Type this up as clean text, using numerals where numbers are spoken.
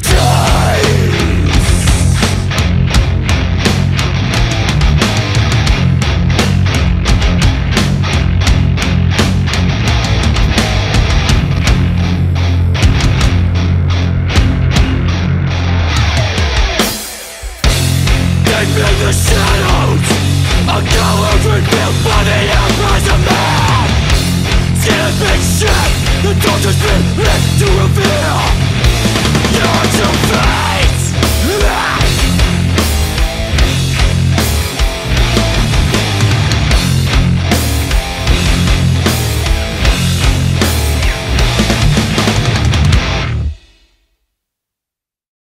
Without